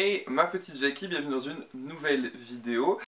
Hey, ma petite Jackie, bienvenue dans une nouvelle vidéo.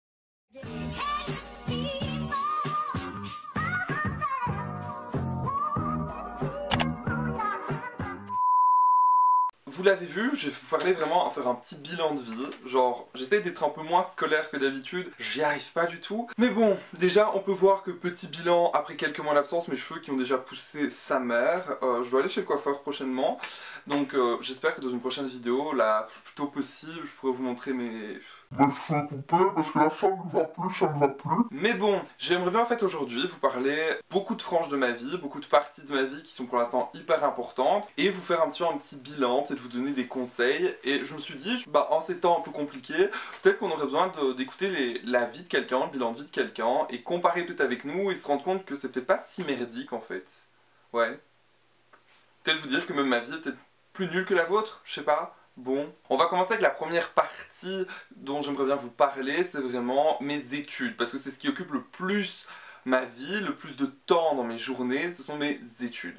Vous l'avez vu, je vais vous parler vraiment à faire un petit bilan de vie. Genre, j'essaie d'être un peu moins scolaire que d'habitude, j'y arrive pas du tout. Mais bon, déjà on peut voir que petit bilan, après quelques mois d'absence, mes cheveux qui ont déjà poussé sa mère. Je dois aller chez le coiffeur prochainement. Donc j'espère que dans une prochaine vidéo, la plus tôt possible, je pourrai vous montrer mes... Mais je suis coupé parce que la chambre ne va plus, ça ne va plus. Mais bon, j'aimerais bien en fait aujourd'hui vous parler beaucoup de franges de ma vie, beaucoup de parties de ma vie qui sont pour l'instant hyper importantes, et vous faire un petit bilan, peut-être vous donner des conseils. Et je me suis dit, bah en ces temps un peu compliqués, peut-être qu'on aurait besoin d'écouter la vie de quelqu'un, le bilan de vie de quelqu'un, et comparer peut-être avec nous et se rendre compte que c'est peut-être pas si merdique en fait. Ouais. Peut-être vous dire que même ma vie est peut-être plus nulle que la vôtre, je sais pas. Bon, on va commencer avec la première partie dont j'aimerais bien vous parler, c'est vraiment mes études, parce que c'est ce qui occupe le plus ma vie, le plus de temps dans mes journées, ce sont mes études.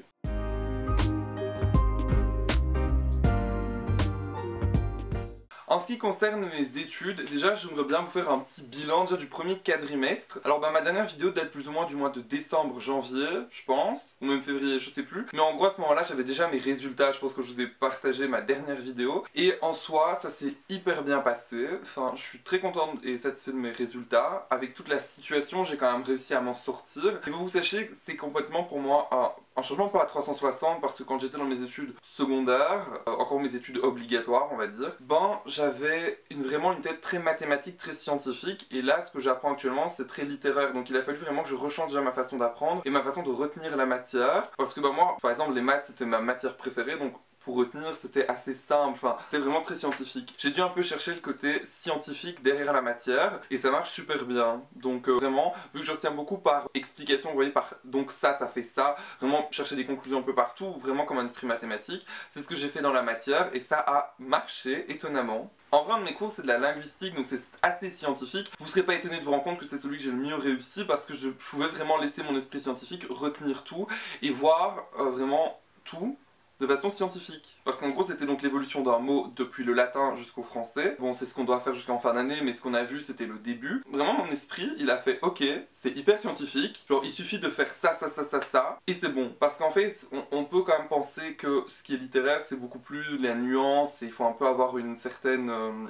En ce qui concerne mes études, déjà j'aimerais bien vous faire un petit bilan déjà du premier quadrimestre. Alors bah, ma dernière vidéo date plus ou moins du mois de décembre, janvier, je pense, ou même février, je sais plus. Mais en gros à ce moment-là j'avais déjà mes résultats, je pense que je vous ai partagé ma dernière vidéo. Et en soi ça s'est hyper bien passé, enfin je suis très contente et satisfait de mes résultats. Avec toute la situation j'ai quand même réussi à m'en sortir. Et vous sachez que c'est complètement pour moi un changement pas à 360, parce que quand j'étais dans mes études secondaires, encore mes études obligatoires on va dire, ben j'avais vraiment une tête très mathématique, très scientifique, et là ce que j'apprends actuellement c'est très littéraire, donc il a fallu vraiment que je rechange déjà ma façon d'apprendre et ma façon de retenir la matière, parce que bah moi par exemple les maths c'était ma matière préférée, donc pour retenir c'était assez simple, enfin c'était vraiment très scientifique. J'ai dû un peu chercher le côté scientifique derrière la matière et ça marche super bien, donc vraiment vu que je retiens beaucoup par explication, vous voyez, par donc ça fait ça, vraiment chercher des conclusions un peu partout, vraiment comme un esprit mathématique, c'est ce que j'ai fait dans la matière et ça a marché étonnamment. En vrai, un de mes cours, c'est de la linguistique, donc c'est assez scientifique. Vous serez pas étonné de vous rendre compte que c'est celui que j'ai le mieux réussi, parce que je pouvais vraiment laisser mon esprit scientifique retenir tout et voir vraiment tout de façon scientifique. Parce qu'en gros, c'était donc l'évolution d'un mot depuis le latin jusqu'au français. Bon, c'est ce qu'on doit faire jusqu'en fin d'année, mais ce qu'on a vu, c'était le début. Vraiment, mon esprit, il a fait « Ok, c'est hyper scientifique. Genre, il suffit de faire ça, ça, ça, ça, ça. » Et c'est bon. Parce qu'en fait, on peut quand même penser que ce qui est littéraire, c'est beaucoup plus la nuance, et il faut un peu avoir une certaine...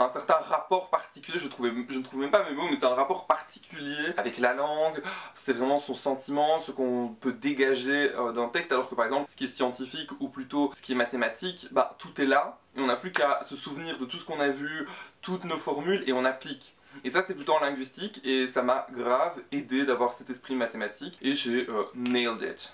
un certain rapport particulier, je ne trouve même pas mes mots, mais c'est un rapport particulier avec la langue, c'est vraiment son sentiment, ce qu'on peut dégager d'un texte, alors que par exemple, ce qui est scientifique ou plutôt ce qui est mathématique, bah tout est là, et on n'a plus qu'à se souvenir de tout ce qu'on a vu, toutes nos formules, et on applique. Et ça c'est plutôt en linguistique, et ça m'a grave aidé d'avoir cet esprit mathématique, et j'ai nailed it.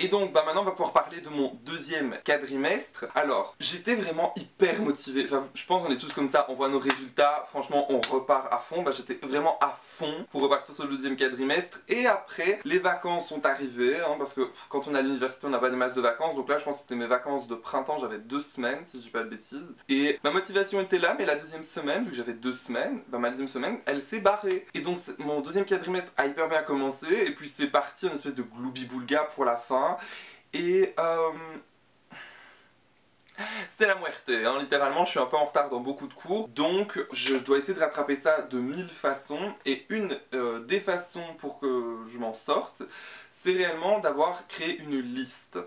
Et donc bah maintenant on va pouvoir parler de mon deuxième quadrimestre. Alors j'étais vraiment hyper motivé, enfin je pense qu'on est tous comme ça, on voit nos résultats, franchement on repart à fond, bah j'étais vraiment à fond pour repartir sur le deuxième quadrimestre. Et après les vacances sont arrivées, hein, parce que quand on est à l'université on n'a pas de masse de vacances, donc là je pense que c'était mes vacances de printemps, j'avais 2 semaines si je dis pas de bêtises. Et ma motivation était là, mais la deuxième semaine, vu que j'avais 2 semaines, bah, la deuxième semaine, elle s'est barrée. Et donc mon deuxième quadrimestre a hyper bien commencé, et puis c'est parti en espèce de gloubi-boulga pour la fin. Et c'est la muerte, hein. Littéralement je suis un peu en retard dans beaucoup de cours, donc je dois essayer de rattraper ça de 1000 façons. Et une des façons pour que je m'en sorte, c'est réellement d'avoir créé une liste.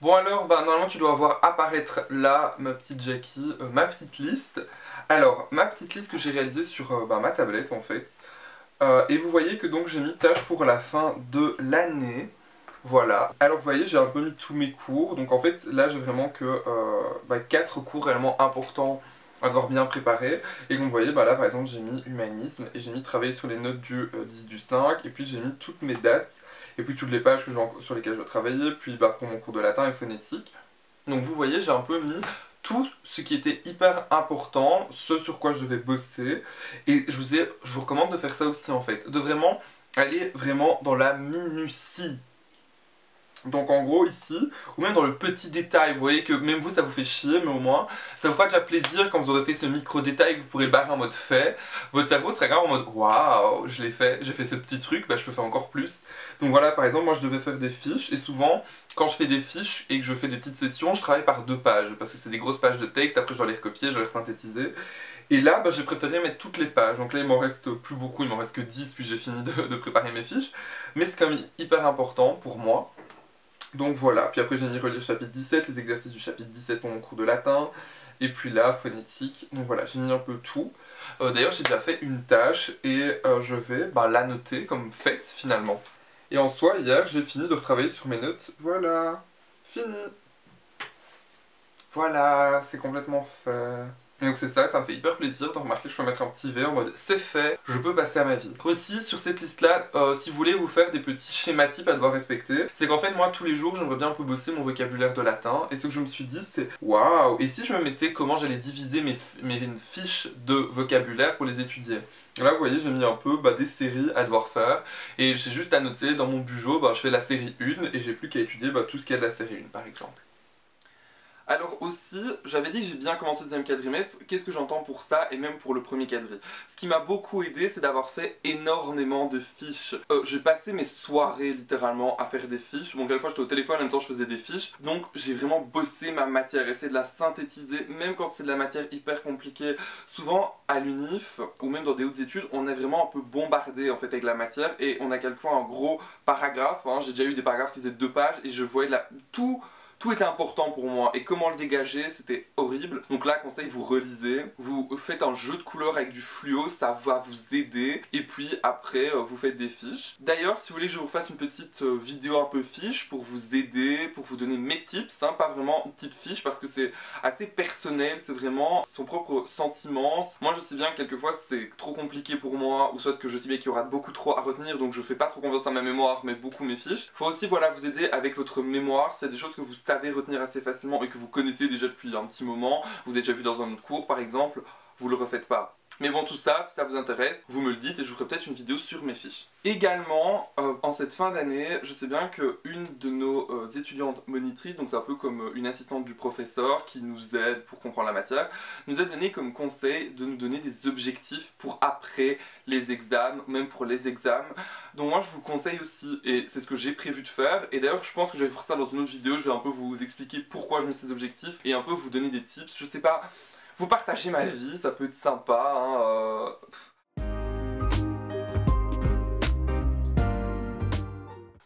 Bon alors, bah, normalement tu dois voir apparaître là, ma petite Jackie, ma petite liste. Alors, ma petite liste que j'ai réalisée sur ma tablette en fait. Et vous voyez que donc j'ai mis tâches pour la fin de l'année. Voilà. Alors vous voyez, j'ai un peu mis tous mes cours. Donc en fait, là j'ai vraiment que 4 cours réellement importants à devoir bien préparer. Et comme vous voyez, bah, là par exemple j'ai mis humanisme, et j'ai mis travailler sur les notes du 10 du 5, et puis j'ai mis toutes mes dates, et puis toutes les pages que sur lesquelles je dois travailler, puis bah, pour mon cours de latin et phonétique. Donc vous voyez, j'ai un peu mis tout ce qui était hyper important, ce sur quoi je devais bosser, et je vous recommande de faire ça aussi en fait, de vraiment aller dans la minutie. Donc en gros ici, ou même dans le petit détail, vous voyez que même vous ça vous fait chier, mais au moins ça vous fera déjà plaisir quand vous aurez fait ce micro détail que vous pourrez barrer en mode fait. Votre cerveau sera grave en mode waouh, je l'ai fait, j'ai fait ce petit truc, bah je peux faire encore plus. Donc voilà, par exemple, moi je devais faire des fiches, et souvent quand je fais des fiches et que je fais des petites sessions, je travaille par 2 pages, parce que c'est des grosses pages de texte, après je dois les recopier, je dois les synthétiser. Et là, bah, j'ai préféré mettre toutes les pages, donc là il m'en reste plus beaucoup, il m'en reste que 10, puis j'ai fini de préparer mes fiches. Mais c'est quand même hyper important pour moi. Donc voilà, puis après j'ai mis relire chapitre 17, les exercices du chapitre 17 pour mon cours de latin, et puis là, phonétique, donc voilà, j'ai mis un peu tout. D'ailleurs, j'ai déjà fait une tâche, et je vais la noter comme faite finalement. Et en soi, hier, j'ai fini de retravailler sur mes notes, voilà, fini. Voilà, c'est complètement fait. Et donc c'est ça, ça me fait hyper plaisir de remarquer que je peux mettre un petit V en mode c'est fait, je peux passer à ma vie. Aussi sur cette liste là, si vous voulez vous faire des petits schémas types à devoir respecter, c'est qu'en fait moi tous les jours j'aimerais bien un peu bosser mon vocabulaire de latin, et ce que je me suis dit c'est waouh, et si je me mettais comment j'allais diviser mes fiches de vocabulaire pour les étudier. Là vous voyez j'ai mis un peu des séries à devoir faire, et j'ai juste à noter dans mon bugeot, je fais la série 1 et j'ai plus qu'à étudier tout ce qu'il y a de la série 1 par exemple. Alors aussi, j'avais dit que j'ai bien commencé le deuxième quadrimestre, qu'est-ce que j'entends pour ça et même pour le premier quadri. Ce qui m'a beaucoup aidé, c'est d'avoir fait énormément de fiches. J'ai passé mes soirées littéralement à faire des fiches. Bon, quelquefois j'étais au téléphone, en même temps je faisais des fiches. Donc j'ai vraiment bossé ma matière, essayé de la synthétiser, même quand c'est de la matière hyper compliquée. Souvent à l'UNIF, ou même dans des hautes études, on est vraiment un peu bombardé en fait avec la matière, et on a quelquefois un gros paragraphe, hein. J'ai déjà eu des paragraphes qui faisaient 2 pages et je voyais tout était important pour moi, et comment le dégager, c'était horrible. Donc là, conseil, vous relisez, vous faites un jeu de couleurs avec du fluo, ça va vous aider, et puis après, vous faites des fiches. D'ailleurs, si vous voulez que je vous fasse une petite vidéo un peu fiche pour vous aider, pour vous donner mes tips, hein, pas vraiment type fiche, parce que c'est assez personnel, c'est vraiment son propre sentiment. Moi, je sais bien que quelquefois, c'est trop compliqué pour moi, ou soit que je sais bien qu'il y aura beaucoup trop à retenir, donc je fais pas trop confiance à ma mémoire, mais beaucoup mes fiches. Faut aussi, voilà, vous aider avec votre mémoire, c'est des choses que vous savez retenir assez facilement et que vous connaissez déjà depuis un petit moment, vous avez déjà vu dans un autre cours par exemple, vous le refaites pas. Mais bon, tout ça, si ça vous intéresse, vous me le dites et je vous ferai peut-être une vidéo sur mes fiches. Également, en cette fin d'année, je sais bien qu'une de nos étudiantes monitrices, donc c'est un peu comme une assistante du professeur qui nous aide pour comprendre la matière, nous a donné comme conseil de nous donner des objectifs pour après les examens, même pour les examens. Donc moi, je vous conseille aussi, et c'est ce que j'ai prévu de faire, et d'ailleurs, je pense que je vais faire ça dans une autre vidéo, je vais un peu vous expliquer pourquoi je mets ces objectifs et un peu vous donner des tips, je sais pas... Vous partagez ma vie, ça peut être sympa, hein,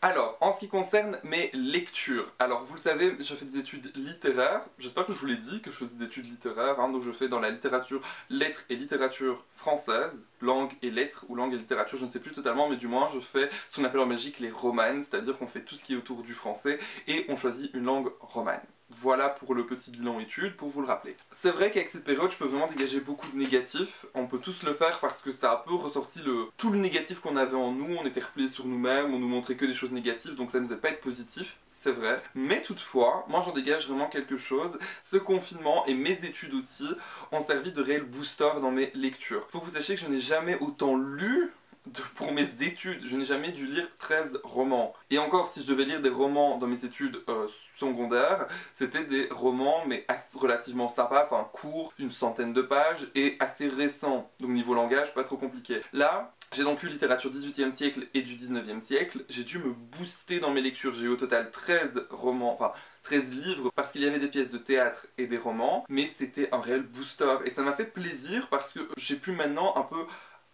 Alors, en ce qui concerne mes lectures, alors vous le savez, je fais des études littéraires, j'espère que je vous l'ai dit que je fais des études littéraires, hein, donc je fais dans la littérature, lettres et littérature française, langue et lettres, ou langue et littérature, je ne sais plus totalement, mais du moins je fais ce qu'on appelle en Belgique les romanes, c'est-à-dire qu'on fait tout ce qui est autour du français, et on choisit une langue romane. Voilà pour le petit bilan études, pour vous le rappeler. C'est vrai qu'avec cette période, je peux vraiment dégager beaucoup de négatifs. On peut tous le faire parce que ça a un peu ressorti tout le négatif qu'on avait en nous. On était repliés sur nous-mêmes, on nous montrait que des choses négatives, donc ça ne nous aide pas à être positif. C'est vrai, mais toutefois, moi j'en dégage vraiment quelque chose. Ce confinement et mes études aussi ont servi de réel booster dans mes lectures. Faut que vous sachiez que je n'ai jamais autant lu pour mes études. Je n'ai jamais dû lire 13 romans. Et encore, si je devais lire des romans dans mes études secondaires, c'était des romans mais relativement sympas, enfin courts, une centaine de pages et assez récents. Donc niveau langage, pas trop compliqué. Là, j'ai donc eu littérature du 18e siècle et du 19e siècle. J'ai dû me booster dans mes lectures. J'ai eu au total 13 romans, enfin 13 livres, parce qu'il y avait des pièces de théâtre et des romans, mais c'était un réel booster. Et ça m'a fait plaisir parce que j'ai pu maintenant un peu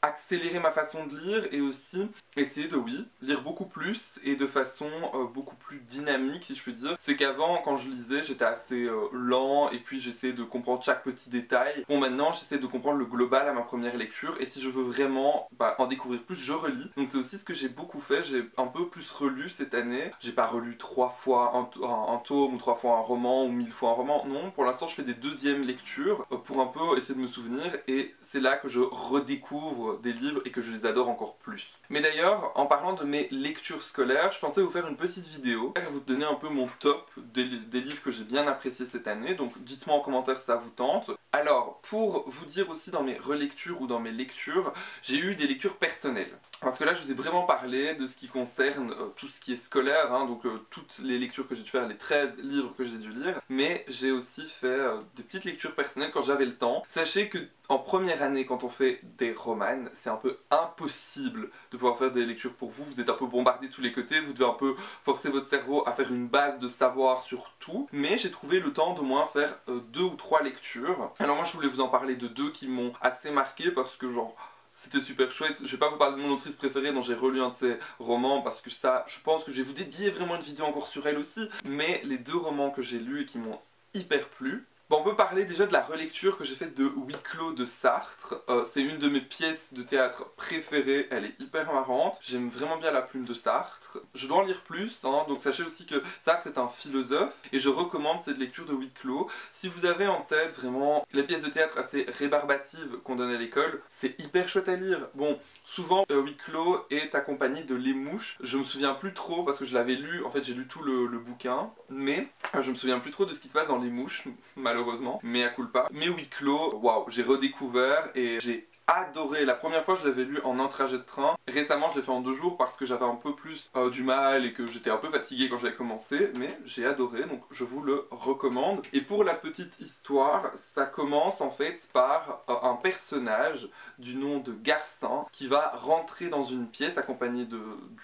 accélérer ma façon de lire et aussi essayer de, oui, lire beaucoup plus et de façon beaucoup plus dynamique, si je puis dire. C'est qu'avant, quand je lisais, j'étais assez lent et puis j'essayais de comprendre chaque petit détail. Bon, maintenant, j'essaie de comprendre le global à ma première lecture et si je veux vraiment en découvrir plus, je relis. Donc c'est aussi ce que j'ai beaucoup fait, j'ai un peu plus relu cette année. J'ai pas relu 3 fois un tome ou 3 fois un roman ou 1000 fois un roman, non. Pour l'instant, je fais des deuxièmes lectures pour un peu essayer de me souvenir et c'est là que je redécouvre des livres et que je les adore encore plus. Mais d'ailleurs, en parlant de mes lectures scolaires, je pensais vous faire une petite vidéo pour vous donner un peu mon top des livres que j'ai bien appréciés cette année, donc dites-moi en commentaire si ça vous tente. Alors, pour vous dire aussi dans mes relectures ou dans mes lectures, j'ai eu des lectures personnelles. Parce que là je vous ai vraiment parlé de ce qui concerne tout ce qui est scolaire, hein, donc toutes les lectures que j'ai dû faire, les 13 livres que j'ai dû lire, mais j'ai aussi fait des petites lectures personnelles quand j'avais le temps. Sachez que en première année, quand on fait des romanes, c'est un peu impossible de pouvoir faire des lectures pour vous, vous êtes un peu bombardé de tous les côtés, vous devez un peu forcer votre cerveau à faire une base de savoir sur tout, mais j'ai trouvé le temps d'au moins faire 2 ou 3 lectures. Alors moi je voulais vous en parler de 2 qui m'ont assez marqué parce que genre... c'était super chouette. Je vais pas vous parler de mon autrice préférée dont j'ai relu un de ses romans parce que ça, je pense que je vais vous dédier vraiment une vidéo encore sur elle aussi. Mais les 2 romans que j'ai lus et qui m'ont hyper plu. Bon, on peut parler déjà de la relecture que j'ai faite de Huis clos de Sartre. C'est une de mes pièces de théâtre préférées, elle est hyper marrante. J'aime vraiment bien la plume de Sartre. Je dois en lire plus, hein, donc sachez aussi que Sartre est un philosophe et je recommande cette lecture de Huis clos. Si vous avez en tête vraiment les pièces de théâtre assez rébarbatives qu'on donne à l'école, c'est hyper chouette à lire. Bon, souvent Huis clos est accompagné de Les Mouches. Je me souviens plus trop parce que je l'avais lu, en fait j'ai lu tout le bouquin, mais je me souviens plus trop de ce qui se passe dans Les Mouches, malheureusement, mais à culpa. Mais Huis clos, waouh, j'ai redécouvert et j'ai adoré. La première fois je l'avais lu en un trajet de train. Récemment je l'ai fait en 2 jours parce que j'avais un peu plus du mal et que j'étais un peu fatigué quand j'avais commencé, mais j'ai adoré, donc je vous le recommande. Et pour la petite histoire, ça commence en fait par un personnage du nom de Garcin qui va rentrer dans une pièce accompagné du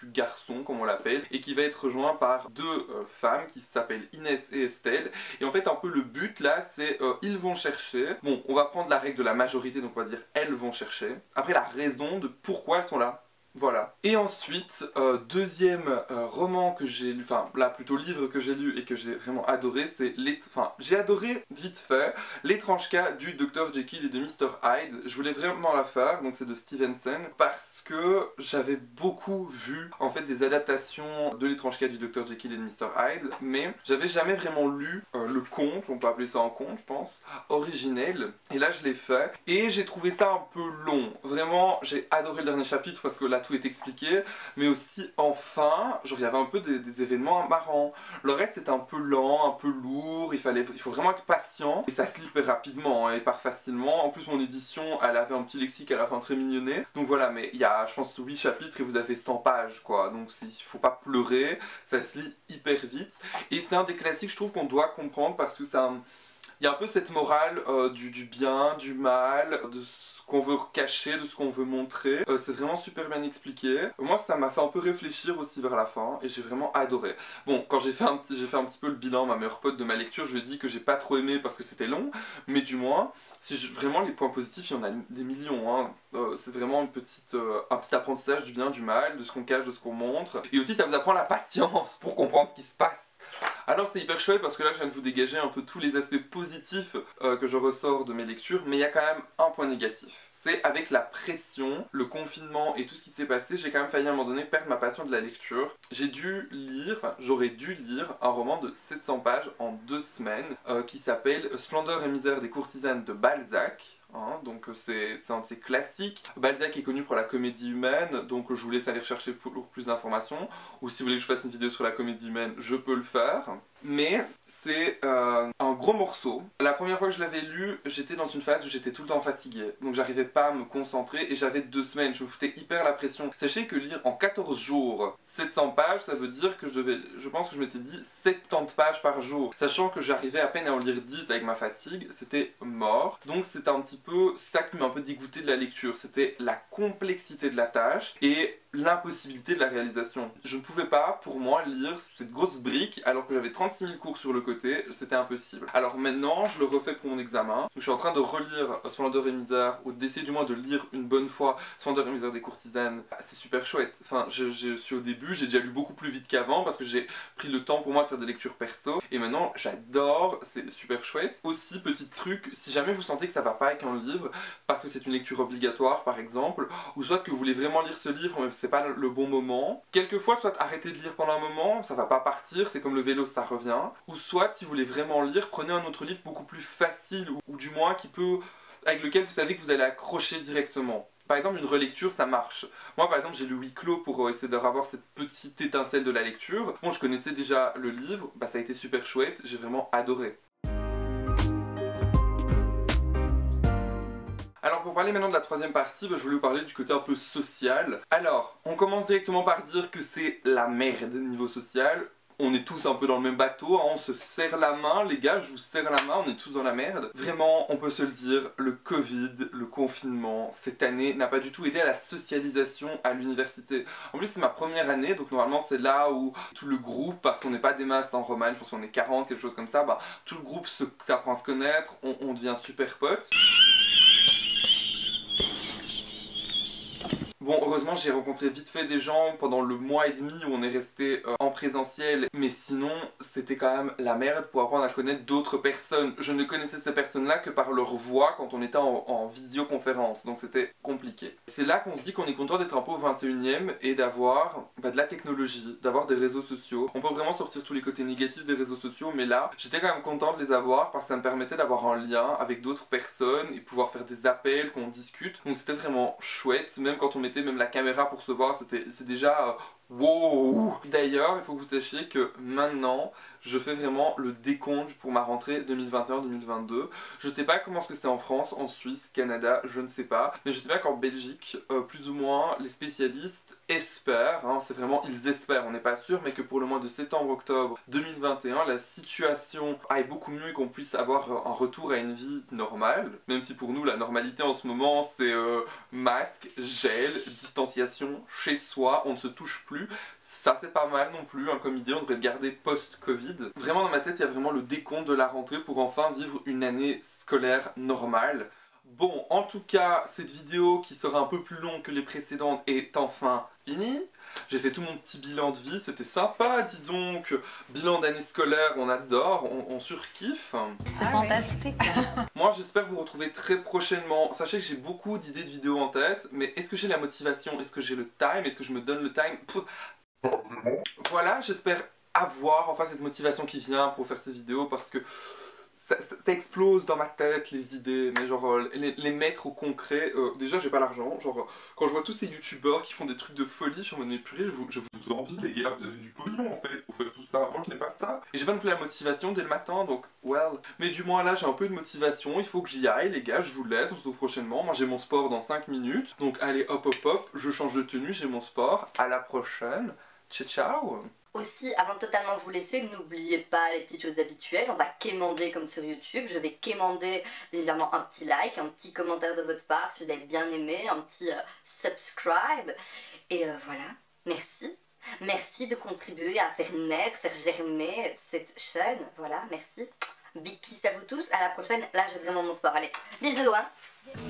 garçon comme on l'appelle et qui va être rejoint par 2 femmes qui s'appellent Inès et Estelle. Et en fait un peu le but là c'est ils vont chercher, bon on va prendre la règle de la majorité donc on va dire elles vont chercher, après la raison de pourquoi elles sont là. Voilà. Et ensuite, deuxième roman que j'ai lu, enfin là plutôt livre que j'ai lu et que j'ai vraiment adoré, c'est j'ai adoré vite fait L'étrange cas du Dr Jekyll et de Mr Hyde. Je voulais vraiment la faire, donc c'est de Stevenson, parce que j'avais beaucoup vu en fait des adaptations de L'étrange cas du Dr Jekyll et de Mr Hyde, mais j'avais jamais vraiment lu le conte, on peut appeler ça un conte je pense, originel. Et là je l'ai fait et j'ai trouvé ça un peu long. Vraiment, j'ai adoré le dernier chapitre parce que là tout est expliqué, mais aussi enfin, genre il y avait un peu des événements marrants. Le reste c'était un peu lent, un peu lourd, il faut vraiment être patient et ça se lit rapidement et part facilement. En plus mon édition, elle avait un petit lexique à la fin très mignonné. Donc voilà, mais il y a je pense 8 chapitres et vous avez 100 pages quoi. Donc il faut pas pleurer, ça se lit hyper vite et c'est un des classiques je trouve qu'on doit comprendre parce que ça... il y a un peu cette morale du bien, du mal, de ce qu'on veut cacher, de ce qu'on veut montrer. C'est vraiment super bien expliqué. Moi, ça m'a fait un peu réfléchir aussi vers la fin et j'ai vraiment adoré. Bon, quand j'ai fait un petit peu le bilan, ma meilleure pote de ma lecture, je lui ai dit que j'ai pas trop aimé parce que c'était long, mais du moins, si vraiment les points positifs, il y en a des millions. Hein. C'est vraiment un petit apprentissage du bien, du mal, de ce qu'on cache, de ce qu'on montre. Et aussi, ça vous apprend la patience pour comprendre ce qui se passe. Alors c'est hyper chouette parce que là je viens de vous dégager un peu tous les aspects positifs que je ressors de mes lectures, mais il y a quand même un point négatif. C'est avec la pression, le confinement et tout ce qui s'est passé, j'ai quand même failli à un moment donné perdre ma passion de la lecture. J'aurais dû lire un roman de 700 pages en 2 semaines qui s'appelle Splendeur et misère des courtisanes de Balzac. Hein, donc c'est un de ses classiques. Balzac est connu pour la comédie humaine, donc je vous laisse aller chercher pour plus d'informations. Ou si vous voulez que je fasse une vidéo sur la comédie humaine, je peux le faire. Mais c'est un gros morceau. La première fois que je l'avais lu, j'étais dans une phase où j'étais tout le temps fatiguée. Donc j'arrivais pas à me concentrer et j'avais 2 semaines, je me foutais hyper la pression. Sachez que lire en 14 jours 700 pages, ça veut dire que je pense que je m'étais dit 70 pages par jour. Sachant que j'arrivais à peine à en lire 10 avec ma fatigue, c'était mort. Donc c'est un petit peu ça qui m'a un peu dégoûté de la lecture, c'était la complexité de la tâche et l'impossibilité de la réalisation. Je ne pouvais pas, pour moi, lire cette grosse brique alors que j'avais 36 000 cours sur le côté, c'était impossible. Alors maintenant, je le refais pour mon examen. Donc, je suis en train de relire Splendeur et misère, ou d'essayer du moins de lire une bonne fois Splendeur et misère des courtisanes. Ah, c'est super chouette. Enfin, je suis au début, j'ai déjà lu beaucoup plus vite qu'avant parce que j'ai pris le temps pour moi de faire des lectures perso. Et maintenant, j'adore, c'est super chouette. Aussi, petit truc, si jamais vous sentez que ça va pas avec un livre, parce que c'est une lecture obligatoire par exemple, ou soit que vous voulez vraiment lire ce livre, mais c'est pas le bon moment. Quelquefois, soit arrêtez de lire pendant un moment, ça va pas partir, c'est comme le vélo, ça revient. Ou soit, si vous voulez vraiment lire, prenez un autre livre beaucoup plus facile, ou du moins avec lequel vous savez que vous allez accrocher directement. Par exemple, une relecture, ça marche. Moi, par exemple, j'ai lu Huis clos pour essayer d'avoir cette petite étincelle de la lecture. Bon, je connaissais déjà le livre, bah, ça a été super chouette, j'ai vraiment adoré. Alors pour parler maintenant de la troisième partie, je voulais vous parler du côté un peu social. Alors, on commence directement par dire que c'est la merde niveau social. On est tous un peu dans le même bateau, hein, on se serre la main, les gars, je vous serre la main, on est tous dans la merde. Vraiment, on peut se le dire, le Covid, le confinement, cette année n'a pas du tout aidé à la socialisation à l'université. En plus, c'est ma première année, donc normalement c'est là où tout le groupe, parce qu'on n'est pas des masses en Romagne, je pense qu'on est 40, quelque chose comme ça, bah, tout le groupe s'apprend à se connaître, on devient super potes. Bon, heureusement j'ai rencontré vite fait des gens pendant le mois et demi où on est resté en présentiel, mais sinon c'était quand même la merde pour apprendre à connaître d'autres personnes. Je ne connaissais ces personnes-là que par leur voix quand on était en visioconférence, donc c'était compliqué. C'est là qu'on se dit qu'on est content d'être un peu au 21e et d'avoir de la technologie, d'avoir des réseaux sociaux. On peut vraiment sortir tous les côtés négatifs des réseaux sociaux, mais là j'étais quand même content de les avoir parce que ça me permettait d'avoir un lien avec d'autres personnes et pouvoir faire des appels, qu'on discute, donc c'était vraiment chouette, même quand on même la caméra pour se voir, c'est déjà wow. D'ailleurs, il faut que vous sachiez que maintenant, je fais vraiment le décompte pour ma rentrée 2021-2022. Je sais pas comment est-ce que c'est en France, en Suisse, Canada, je ne sais pas. Mais je sais pas qu'en Belgique, plus ou moins, les spécialistes espèrent, hein, c'est vraiment ils espèrent, on n'est pas sûr, mais que pour le mois de septembre-octobre 2021, la situation aille beaucoup mieux et qu'on puisse avoir un retour à une vie normale. Même si pour nous, la normalité en ce moment, c'est masque, gel, distanciation, chez soi, on ne se touche plus. Ça c'est pas mal non plus, hein, comme idée, on devrait le garder post-Covid. Vraiment dans ma tête, il y a vraiment le décompte de la rentrée pour enfin vivre une année scolaire normale. Bon, en tout cas, cette vidéo qui sera un peu plus longue que les précédentes est enfin finie. J'ai fait tout mon petit bilan de vie, c'était sympa, dis donc. Bilan d'année scolaire, on adore, on surkiffe. C'est fantastique. Moi, j'espère vous retrouver très prochainement. Sachez que j'ai beaucoup d'idées de vidéos en tête, mais est-ce que j'ai la motivation? Est-ce que j'ai le time? Est-ce que je me donne le time? Pff. Voilà, j'espère avoir enfin cette motivation qui vient pour faire ces vidéos parce que... Ça explose dans ma tête les idées, mais genre les mettre au concret, déjà j'ai pas l'argent, genre quand je vois tous ces youtubeurs qui font des trucs de folie, je suis en mode mais purée, je vous envie les gars, vous avez du pognon en fait, pour faire tout ça, moi je n'ai pas ça. Et j'ai pas non plus la motivation dès le matin, donc well. Mais du moins là j'ai un peu de motivation, il faut que j'y aille les gars, je vous laisse, on se retrouve prochainement, moi j'ai mon sport dans 5 minutes, donc allez hop hop hop, je change de tenue, j'ai mon sport, à la prochaine, ciao ciao. Aussi, avant de totalement vous laisser, n'oubliez pas les petites choses habituelles, on va quémander comme sur YouTube, je vais quémander évidemment un petit like, un petit commentaire de votre part si vous avez bien aimé, un petit subscribe, et voilà, merci. Merci de contribuer à faire naître, faire germer cette chaîne, voilà, merci. Big kiss à vous tous, à la prochaine, là j'ai vraiment mon sport, allez, bisous hein.